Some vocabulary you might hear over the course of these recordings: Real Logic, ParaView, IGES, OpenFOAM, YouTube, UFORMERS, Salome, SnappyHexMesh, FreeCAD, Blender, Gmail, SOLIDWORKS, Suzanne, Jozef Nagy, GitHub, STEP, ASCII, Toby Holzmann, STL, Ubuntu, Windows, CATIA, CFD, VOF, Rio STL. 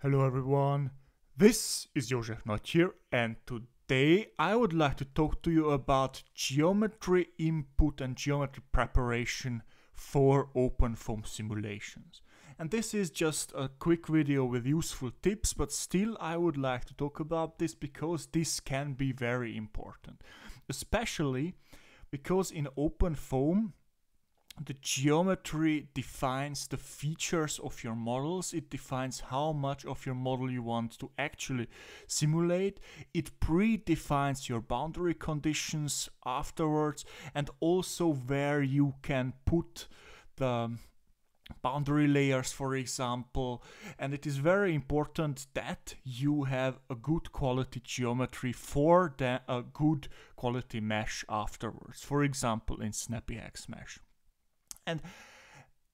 Hello everyone, this is Jozef Nagy here, and today I would like to talk to you about geometry input and geometry preparation for OpenFOAM simulations. And this is just a quick video with useful tips, but still I would like to talk about this because this can be very important. Especially because in OpenFOAM, the geometry defines the features of your models, it defines how much of your model you want to actually simulate, it predefines your boundary conditions afterwards, and also where you can put the boundary layers, for example. And it is very important that you have a good quality geometry for a good quality mesh afterwards, for example in SnappyHexMesh. And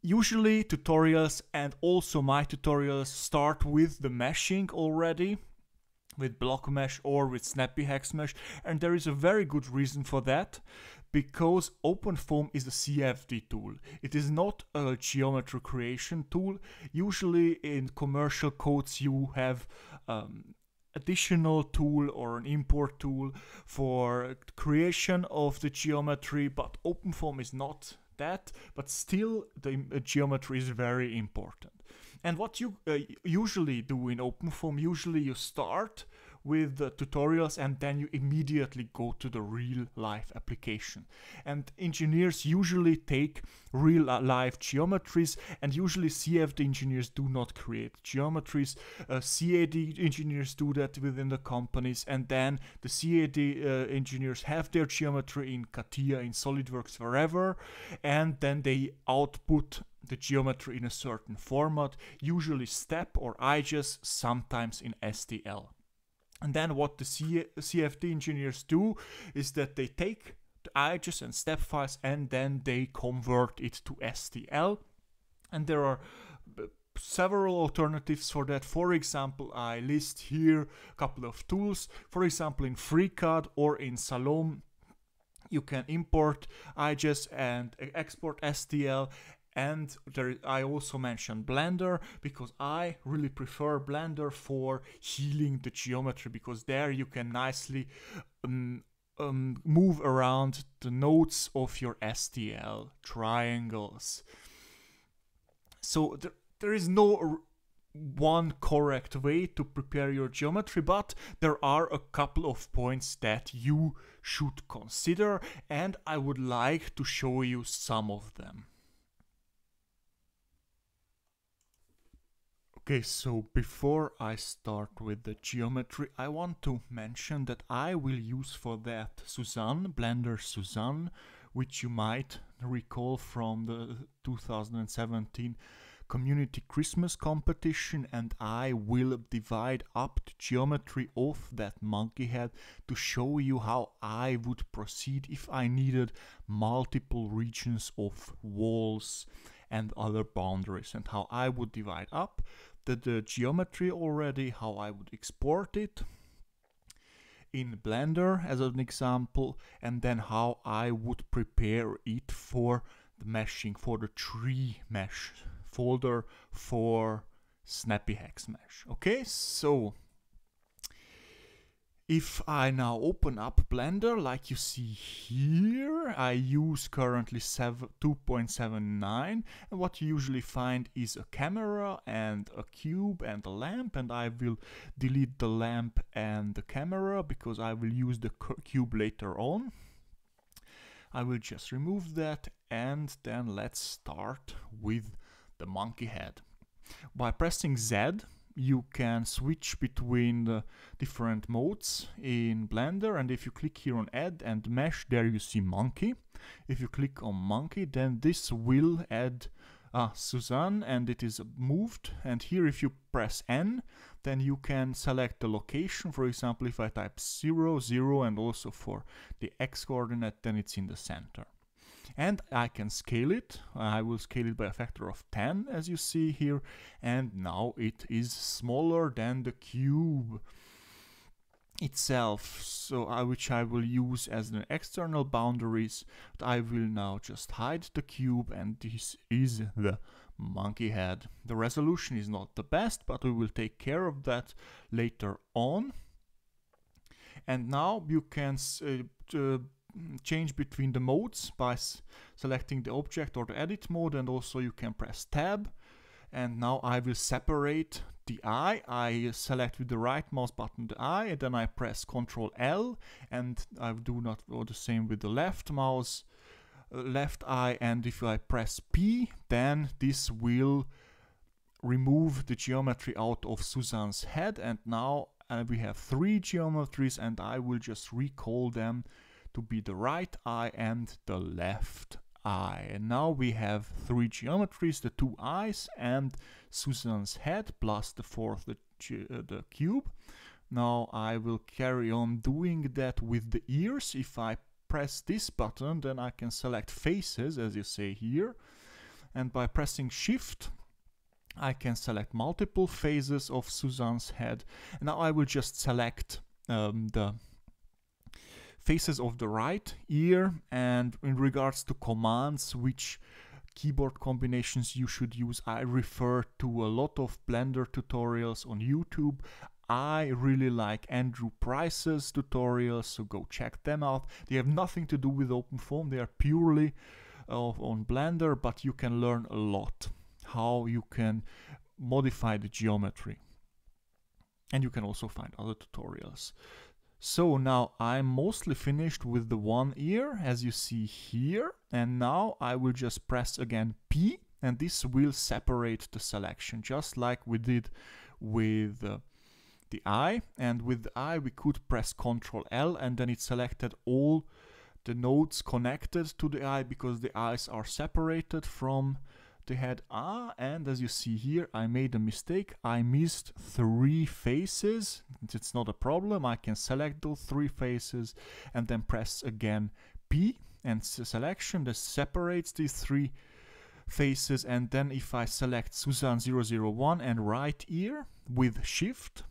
usually tutorials, and also my tutorials, start with the meshing already, with block mesh or with SnappyHexMesh, and there is a very good reason for that, because OpenFOAM is a CFD tool. It is not a geometry creation tool. Usually in commercial codes you have additional tool or an import tool for creation of the geometry, but OpenFOAM is not that, but still the geometry is very important. And what you usually do in OpenFOAM, usually you start with the tutorials and then you immediately go to the real life application. And engineers usually take real life geometries, and usually CFD engineers do not create geometries. CAD engineers do that within the companies, and then the CAD engineers have their geometry in CATIA, in SOLIDWORKS, wherever, and then they output the geometry in a certain format, usually STEP or IGES, sometimes in STL. And then what the CFD engineers do is that they take the IGES and STEP files and then they convert it to STL. And there are several alternatives for that. For example, I list here a couple of tools. For example, in FreeCAD or in Salome, you can import IGES and export STL. And I also mentioned Blender, because I really prefer Blender for healing the geometry, because there you can nicely move around the nodes of your STL triangles. So there is no one correct way to prepare your geometry, but there are a couple of points that you should consider, and I would like to show you some of them. Okay, so before I start with the geometry, I want to mention that I will use for that Suzanne, Blender Suzanne, which you might recall from the 2017 Community Christmas competition, and I will divide up the geometry of that monkey head to show you how I would proceed if I needed multiple regions of walls and other boundaries, and how I would divide up the geometry already, how I would export it in Blender as an example, and then how I would prepare it for the meshing, for the tree mesh folder for SnappyHexMesh. Okay, so if I now open up Blender, like you see here, I use currently 2.79, and what you usually find is a camera and a cube and a lamp, and I will delete the lamp and the camera because I will use the cube later on. I will just remove that, and then let's start with the monkey head. By pressing Z, you can switch between the different modes in Blender, and if you click here on Add and Mesh, there you see Monkey. If you click on Monkey, then this will add Suzanne, and it is moved. And here if you press N, then you can select the location. For example, if I type 0, 0, and also for the X coordinate, then it's in the center. And I can scale it. I will scale it by a factor of 10, as you see here, and now it is smaller than the cube itself, so which I will use as the external boundaries. But I will now just hide the cube, and this is the monkey head. The resolution is not the best, but we will take care of that later on. And now you can change between the modes by selecting the object or the edit mode, and also you can press tab. And now I will separate the eye. I select with the right mouse button the eye, and then I press Ctrl L, and I do not do the same with the left mouse, left eye, and if I press P, then this will remove the geometry out of Suzanne's head, and now we have three geometries, and I will just recall them to be the right eye and the left eye. And now we have three geometries, the two eyes and Suzanne's head, plus the fourth, the cube. Now I will carry on doing that with the ears. If I press this button, then I can select faces, as you say here. And by pressing Shift, I can select multiple faces of Suzanne's head. Now I will just select the faces of the right ear, and in regards to commands, which keyboard combinations you should use, I refer to a lot of Blender tutorials on YouTube. I really like Andrew Price's tutorials, so go check them out. They have nothing to do with OpenFOAM, they are purely on Blender, but you can learn a lot how you can modify the geometry. And you can also find other tutorials. So now I'm mostly finished with the one ear, as you see here, and now I will just press again P, and this will separate the selection, just like we did with the eye. And with the eye we could press Ctrl L, and then it selected all the nodes connected to the eye, because the eyes are separated from the head. And as you see here, I made a mistake. I missed three faces. It's not a problem. I can select those three faces and then press again P, and selection that separates these three faces. And then if I select Suzanne 001 and right ear with Shift,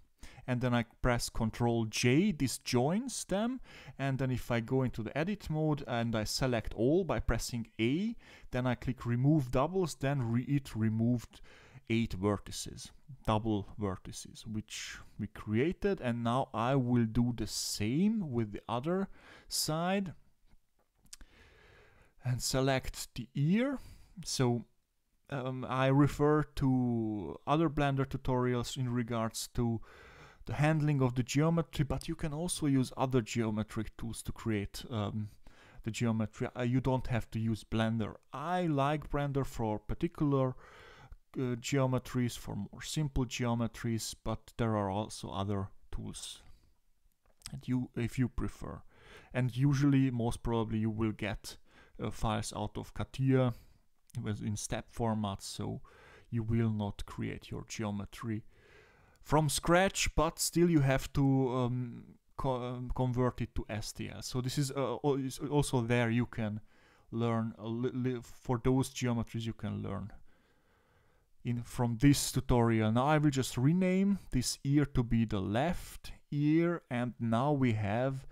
and then I press Ctrl J, this joins them. And then if I go into the edit mode and I select all by pressing A, then I click remove doubles, then it removed 8 vertices, double vertices, which we created. And now I will do the same with the other side and select the ear. So I refer to other Blender tutorials in regards to the handling of the geometry, but you can also use other geometric tools to create the geometry. You don't have to use Blender. I like Blender for particular geometries, for more simple geometries, but there are also other tools that if you prefer. And usually, most probably, you will get files out of CATIA in step format, so you will not create your geometry from scratch, but still you have to convert it to STL. So this is also there. You can learn a little for those geometries. You can learn from this tutorial. Now I will just rename this ear to be the left ear, and now we have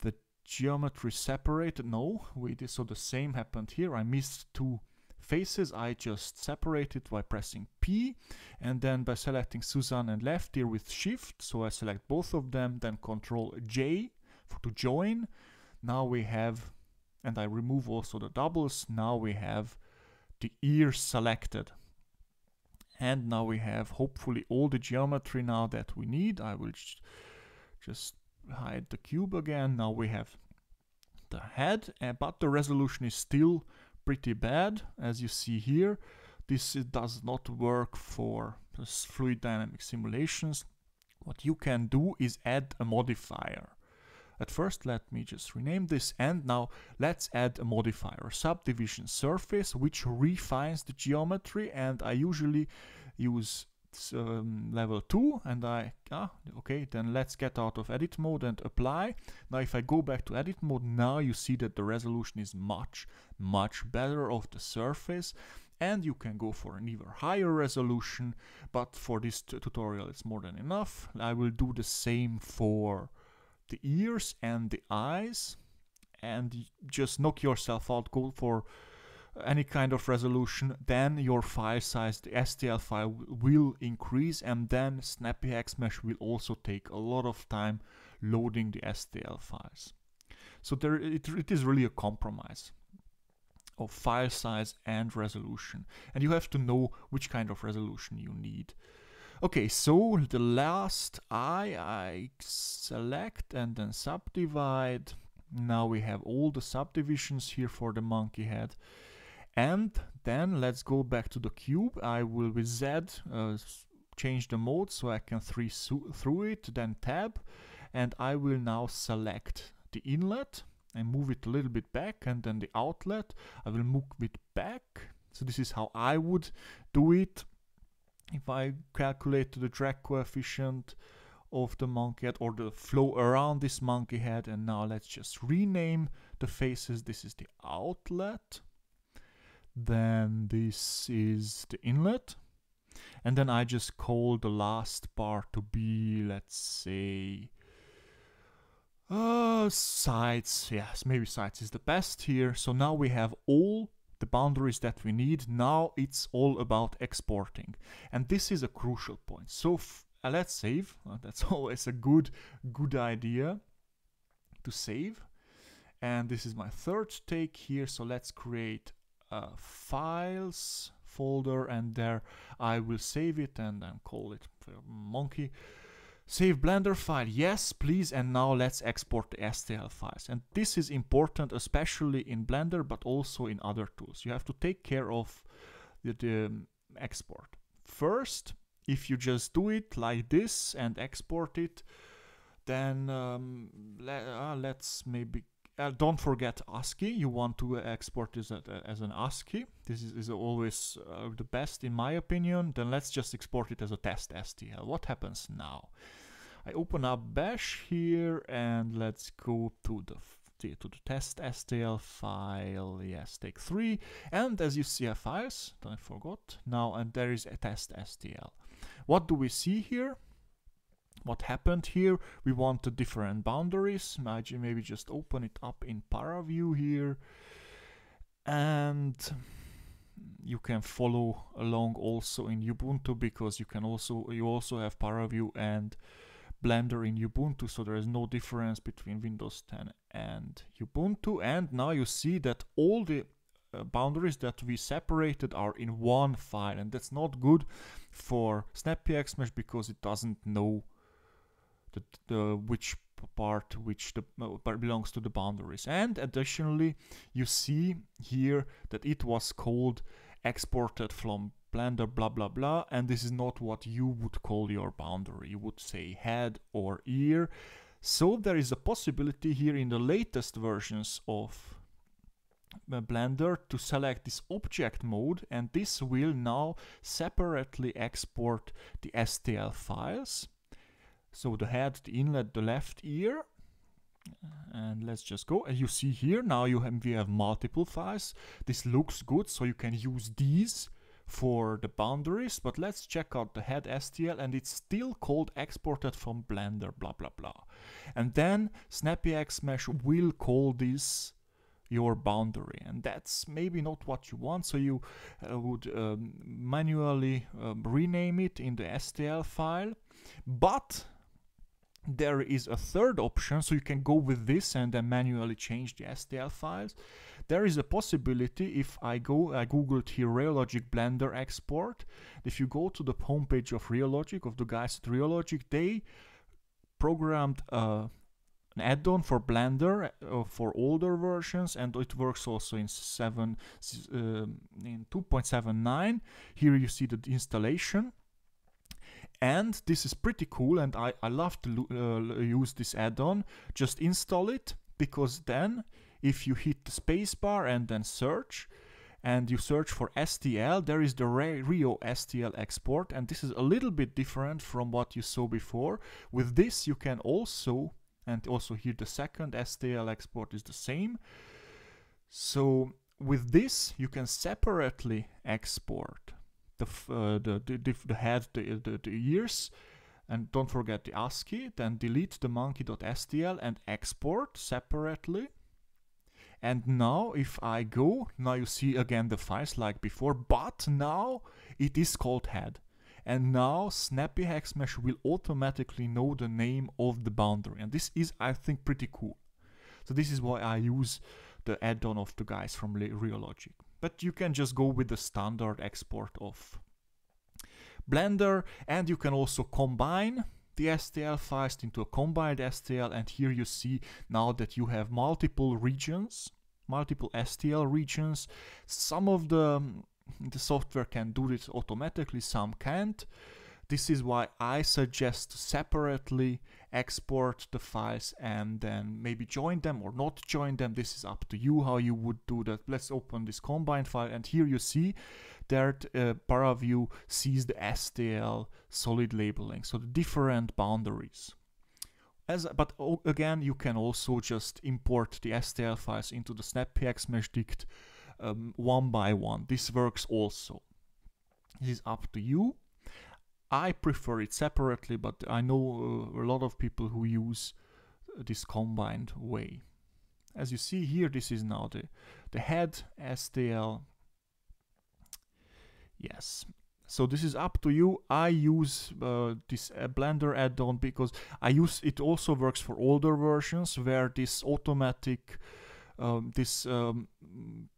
the geometry separated. No, wait. So the same happened here. I missed two faces. I just separate it by pressing P, and then by selecting Suzanne and left ear with Shift. So I select both of them, then Ctrl J to join. Now we have, and I remove also the doubles. Now we have the ear selected. And now we have hopefully all the geometry now that we need. I will just hide the cube again. Now we have the head, but the resolution is still pretty bad, as you see here. This does not work for fluid dynamic simulations. What you can do is add a modifier. At first, let me just rename this, and now let's add a modifier, subdivision surface, which refines the geometry. And I usually use level 2, and okay, then let's get out of edit mode and apply. Now if I go back to edit mode, now you see that the resolution is much better of the surface, and you can go for an even higher resolution, but for this tutorial it's more than enough. I will do the same for the ears and the eyes, and just knock yourself out. Go for any kind of resolution, then your file size, the STL file, will increase, and then SnappyHexMesh will also take a lot of time loading the STL files. So there, it is really a compromise of file size and resolution, and you have to know which kind of resolution you need. Okay, so the last I select and then subdivide. Now we have all the subdivisions here for the monkey head. And then let's go back to the cube. I will with Z change the mode so I can through it, then tab. And I will now select the inlet and move it a little bit back, and then the outlet. I will move it back. So this is how I would do it if I calculate the drag coefficient of the monkey head, or the flow around this monkey head. And now let's just rename the faces. This is the outlet, then this is the inlet, and then I just call the last part to be, let's say, sides. Yes, maybe sides is the best here. So now we have all the boundaries that we need. Now it's all about exporting, and this is a crucial point. So let's save. That's always a good idea to save. And this is my third take here. So let's create a files folder, and there I will save it and then call it monkey. Save Blender file, yes please. And now let's export the STL files. And this is important, especially in Blender, but also in other tools. You have to take care of the export first. If you just do it like this and export it, then let's maybe don't forget ASCII. You want to export this as an ASCII. This is always the best in my opinion. Then let's just export it as a test STL. What happens now? I open up Bash here, and let's go to the test STL file. Yes, take 3. And as you see, our files. I forgot now, and there is a test STL. What do we see here? What happened here? We want the different boundaries. Imagine, maybe just open it up in ParaView here, and you can follow along also in Ubuntu, because you can also have ParaView and Blender in Ubuntu, so there is no difference between Windows 10 and Ubuntu. And now you see that all the boundaries that we separated are in one file, and that's not good for SnappyHexMesh, because it doesn't know which part belongs to the boundaries. And additionally, you see here that it was called exported from Blender blah blah blah, and this is not what you would call your boundary. You would say head or ear. So there is a possibility here in the latest versions of Blender to select this object mode, and this will now separately export the STL files. So the head, the inlet, the left ear, and let's just go. And you see here now we have multiple files. This looks good, so you can use these for the boundaries. But let's check out the head STL, and it's still called exported from Blender blah blah blah. And then SnappyHexMesh will call this your boundary, and that's maybe not what you want. So you would manually rename it in the STL file. But there is a third option, so you can go with this and then manually change the STL files. There is a possibility, if I googled here Real Logic Blender export. If you go to the homepage of Real Logic, of the guys at Real Logic, they programmed an add-on for Blender for older versions, and it works also in 2.79. Here you see the installation, and this is pretty cool, and I love to use this add-on. Just install it, because then if you hit the spacebar and then search, and you search for STL, there is the Rio STL export, and this is a little bit different from what you saw before. With this you can also, and also here the second STL export is the same. So with this you can separately export the head, the ears, and don't forget the ASCII. Then delete the monkey.stl and export separately. And now if I go, now you see again the files like before, but now it is called head. And now SnappyHexMesh will automatically know the name of the boundary. And this is, I think, pretty cool. So this is why I use the add-on of the guys from Real Logic. But you can just go with the standard export of Blender, and you can also combine the STL files into a combined STL, and here you see now that you have multiple regions, multiple STL regions. Some of the software can do this automatically, some can't. This is why I suggest separately export the files and then maybe join them or not join them. This is up to you how you would do that. Let's open this combined file, and here you see that ParaView sees the STL solid labeling, so the different boundaries. But again, you can also just import the STL files into the SnappyHexMeshDict one by one. This works also. This is up to you. I prefer it separately, but I know a lot of people who use this combined way. As you see here, this is now the head STL. Yes, so this is up to you. I use this Blender add-on because I use it. Also works for older versions where this automatic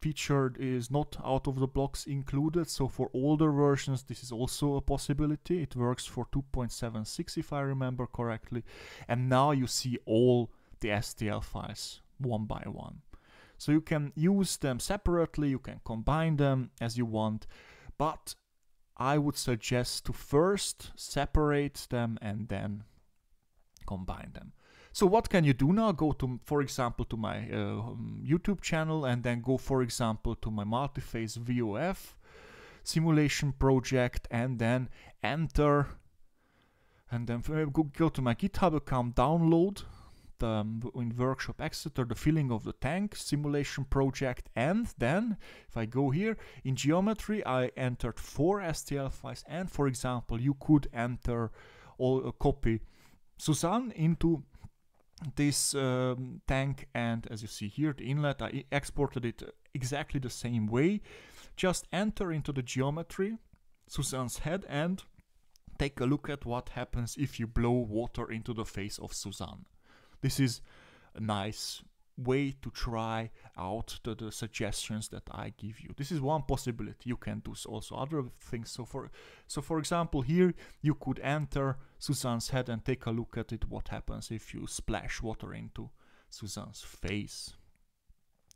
feature is not out of the blocks included, so for older versions this is also a possibility. It works for 2.76 if I remember correctly, and now you see all the STL files one by one. So you can use them separately, you can combine them as you want, but I would suggest to first separate them and then combine them. So what can you do now? Go to, for example, to my YouTube channel, and then go, for example, to my multiphase VOF simulation project, and then enter, and then go to my GitHub account, download the, in Workshop Exeter, the filling of the tank simulation project, and then if I go here in geometry, I entered 4 STL files, and for example, you could enter or copy Suzanne into this tank, and as you see here the inlet, I exported it exactly the same way. Just enter into the geometry Suzanne's head and take a look at what happens if you blow water into the face of Suzanne. This is a nice way to try out the suggestions that I give you. This is one possibility. You can do also other things. So for example, here you could enter Suzanne's head and take a look at it, what happens if you splash water into Suzanne's face.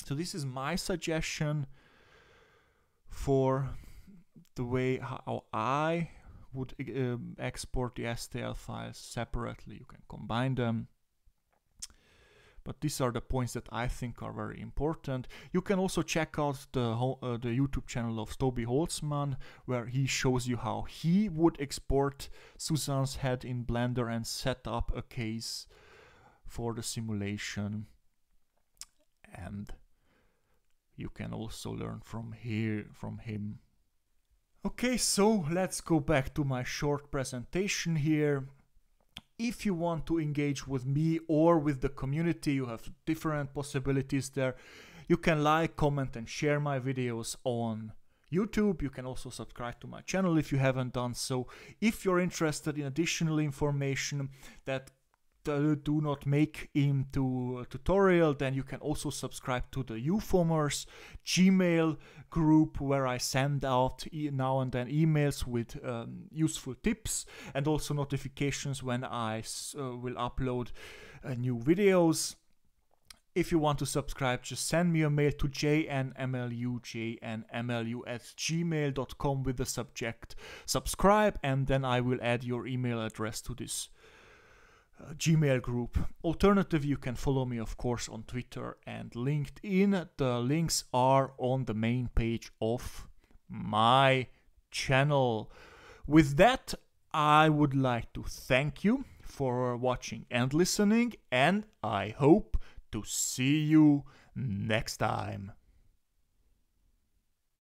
So this is my suggestion for the way how I would export the STL files separately. You can combine them. But these are the points that I think are very important. You can also check out the YouTube channel of Toby Holzmann, where he shows you how he would export Suzanne's head in Blender and set up a case for the simulation. And you can also learn from him. Okay, so let's go back to my short presentation here. If you want to engage with me or with the community, you have different possibilities there. You can like, comment and share my videos on YouTube. You can also subscribe to my channel if you haven't done so. If you're interested in additional information that do not make into a tutorial, then you can also subscribe to the UFORMERS Gmail group, where I send out now and then emails with useful tips and also notifications when I will upload new videos. If you want to subscribe, just send me a mail to jnmlujnmlu@gmail.com with the subject subscribe, and then I will add your email address to this Gmail group. Alternatively, you can follow me, of course, on Twitter and LinkedIn. The links are on the main page of my channel. With that, I would like to thank you for watching and listening, and I hope to see you next time.